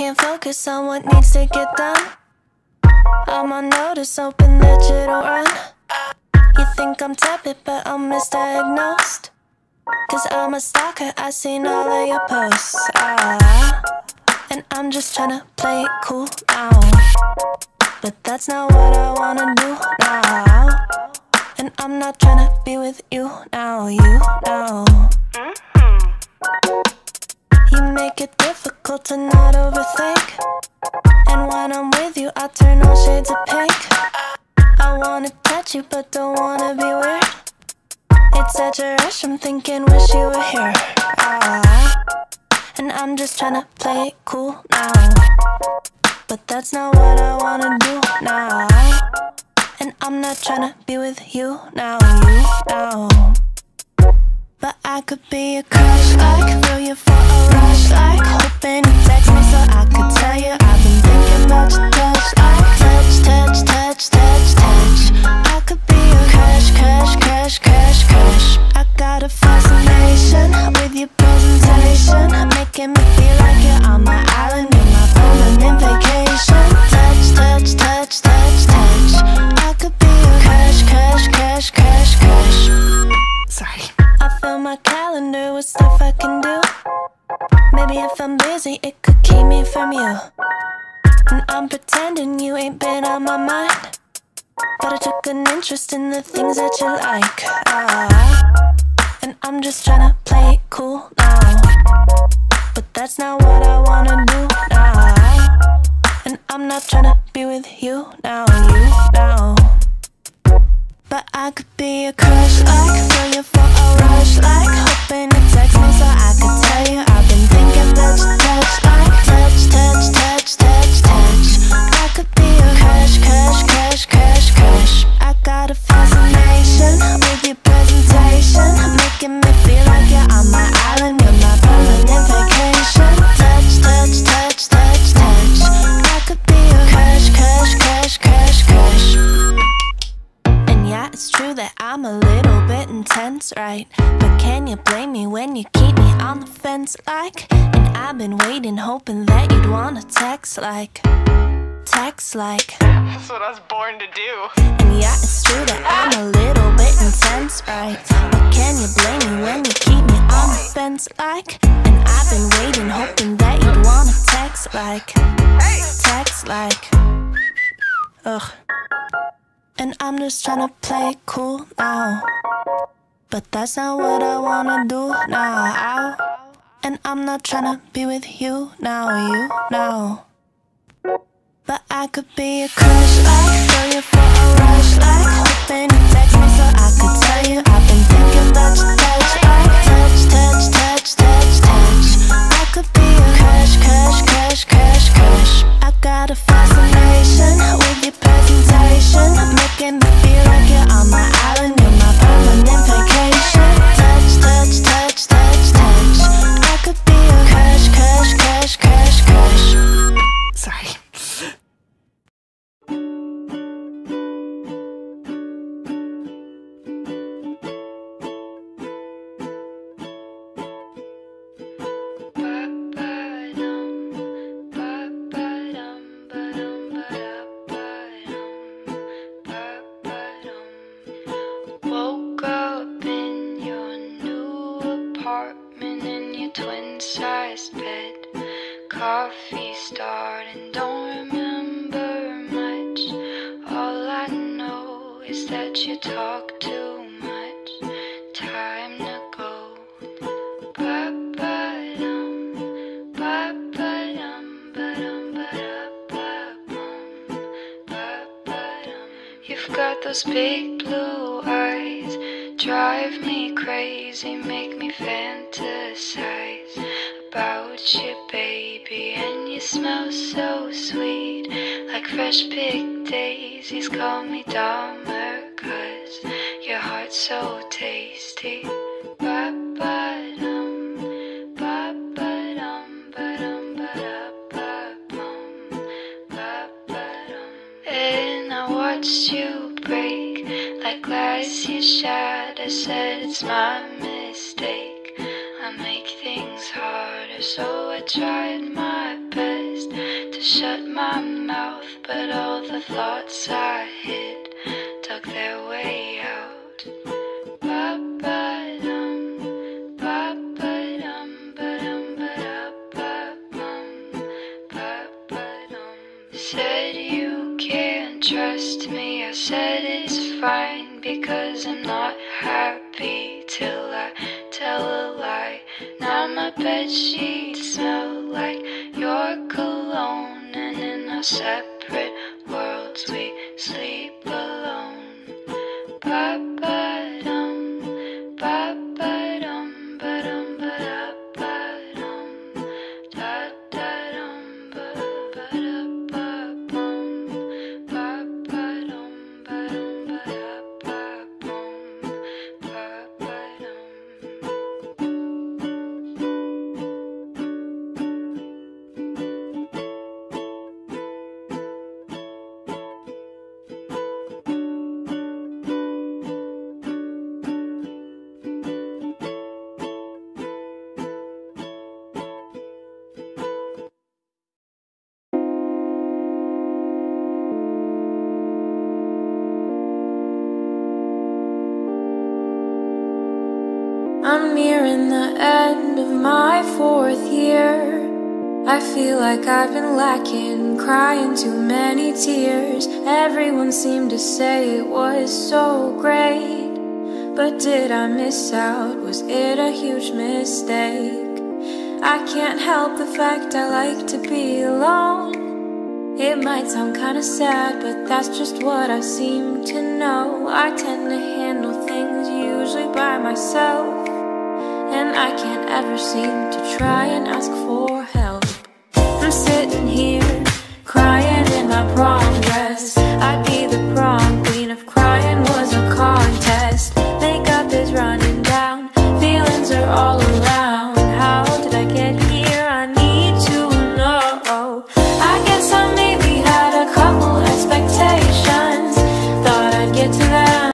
can't focus on what needs to get done. I'm on notice, hoping that you don't run. You think I'm tepid, but I'm misdiagnosed, 'cause I'm a stalker, I seen all of your posts. And I'm just tryna play it cool now, but that's not what I wanna do now. And I'm not tryna be with you now, you know. You make it difficult to not overthink, and when I'm with you I turn all shades of pink. I wanna touch you but don't wanna be weird. It's such a rush, I'm thinking wish you were here. And I'm just tryna play it cool now, but that's not what I wanna do now. And I'm not tryna be with you now, you know. But I could be a crush, like throw you for a rush, like hoping you text me so I could tell you I've been thinking about your touch, like touch, touch, touch, touch, touch. I could be a crush, crush, crush, crush, crush. I got a fascination with your presentation, making me feel like you're on my island in my permanent vacation. Touch, touch, touch, touch, touch. I could be a crush, crush, crush, crush, crush. Sorry. Fill my calendar with stuff I can do. Maybe if I'm busy, it could keep me from you. And I'm pretending you ain't been on my mind, but I took an interest in the things that you like. And I'm just tryna play it cool now, but that's not what I wanna do now. And I'm not tryna be with you now, you know. But I could be a crush, like throw you for a rush, like hoping to text me so I could tell you I've been thinking about your touch, like touch, touch, touch, touch, touch. I could be a crush, crush, crush, crush, crush. I got a fascination with your presentation, making me feel like you're on my island with my permanent vacation. Touch, touch, touch, touch, touch. I could be a crush, crush, crush, crush, crush. Yeah, it's true that I'm a little bit intense, right? But can you blame me when you keep me on the fence, like? And I've been waiting, hoping that you'd wanna text, like. Text, like. That's what I was born to do. And yeah, it's true that I'm a little bit intense, right? But can you blame me when you keep me on the fence, like? And I've been waiting, hoping that you'd wanna text, like. Text, like. Ugh. And I'm just tryna play cool now, but that's not what I wanna do now. And I'm not tryna be with you now, you know. But I could be a crush, like throw you for a rush, like hoping you text me so I could tell you I've been thinking about your touch, like touch, touch, touch, touch, touch. I could be a crush, crush, crush, crush, crush. I got a fascination with your presentation, making me feel like you're on my island, you're my permanent vacation. Touch, touch, touch, touch, touch. I could be a crush, crush, crush, crush, crush. Sorry. Those big blue eyes drive me crazy, make me fantasize about you, baby. And you smell so sweet, like fresh picked daisies. Call me dumber, 'cause your heart's so tasty. And I watched you break like glass you shot. I said it's my mistake, I make things harder. So I tried my best but all the thoughts I hid dug their way out. Ba-ba-dum, ba-ba-dum, ba-dum, ba-da-ba-bum, ba-ba-dum. Said you can't trust me, I said it's fine, because I'm not happy till I tell a lie. Now my bedsheets smell like your cologne, and in our separate worlds we sleep alone. Ba-ba-dum, ba-ba-dum, ba-dum, ba-da-ba-dum, da-da-dum, ba-da-ba-bum, ba-ba-dum, ba-dum, ba-da-ba-bum, ba-ba-dum. I'm nearing the end of my 4th year. I feel like I've been lacking, crying too many tears. Everyone seemed to say it was so great, but did I miss out? Was it a huge mistake? I can't help the fact I like to be alone. It might sound kinda sad, but that's just what I seem to know. I tend to handle things usually by myself, and I can't ever seem to try and ask for help. I'm sitting here, crying in my pride.